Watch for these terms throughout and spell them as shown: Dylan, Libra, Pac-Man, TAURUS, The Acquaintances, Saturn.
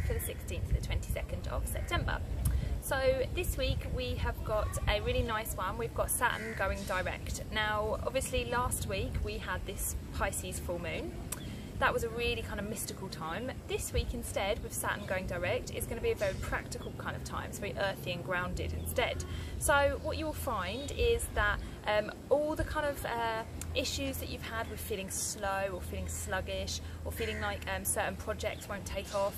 horoscope for the 16th to the 22nd of September. So this week we have got a really nice one. We've got Saturn going direct. Now obviously last week we had this Pisces full moon. That was a really kind of mystical time. This week instead, with Saturn going direct, it's going to be a very practical kind of time. It's very earthy and grounded instead. So what you'll find is that all the kind of issues that you've had with feeling slow or feeling sluggish or feeling like certain projects won't take off,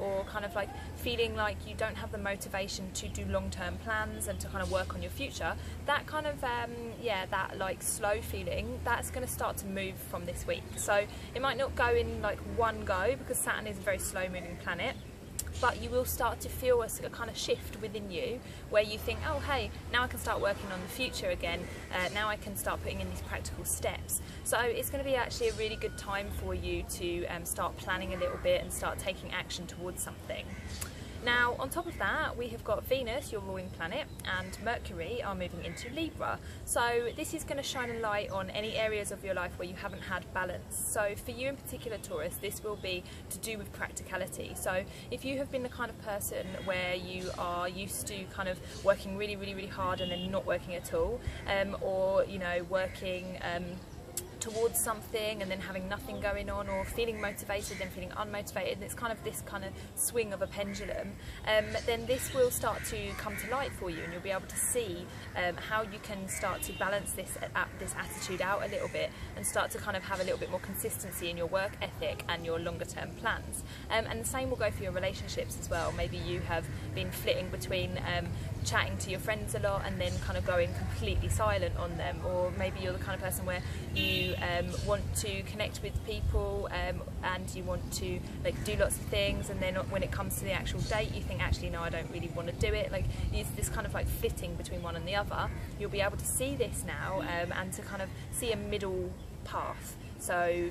or kind of like feeling like you don't have the motivation to do long-term plans and to kind of work on your future, that kind of that like slow feeling, that's going to start to move from this week. So it might not go in like one go because Saturn is a very slow-moving planet, but you will start to feel a kind of shift within you where you think, oh hey, now I can start working on the future again, now I can start putting in these practical steps. So it's going to be actually a really good time for you to start planning a little bit and start taking action towards something. Now on top of that, we have got Venus, your ruling planet, and Mercury are moving into Libra. So this is going to shine a light on any areas of your life where you haven't had balance. So for you in particular, Taurus, this will be to do with practicality. So if you have been the kind of person where you are used to kind of working really, really, really hard and then not working at all, or you know, working towards something and then having nothing going on, or feeling motivated then feeling unmotivated, and it's kind of this kind of swing of a pendulum, then this will start to come to light for you, and you'll be able to see how you can start to balance this attitude out a little bit and start to kind of have a little bit more consistency in your work ethic and your longer term plans. And the same will go for your relationships as well. Maybe you have been flitting between chatting to your friends a lot and then kind of going completely silent on them, or maybe you're the kind of person where you want to connect with people and you want to like do lots of things, and then when it comes to the actual date you think, actually no, I don't really want to do it. Like it's this kind of like flitting between one and the other. You'll be able to see this now, and to kind of see a middle path, so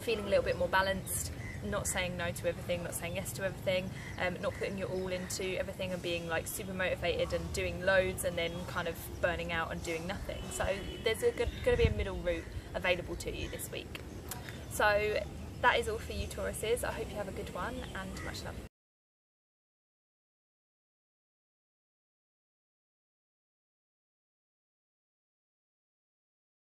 feeling a little bit more balanced, not saying no to everything, not saying yes to everything, not putting your all into everything and being like super motivated and doing loads and then kind of burning out and doing nothing. So there's going to be a middle route available to you this week. So that is all for you, Tauruses. I hope you have a good one, and much love.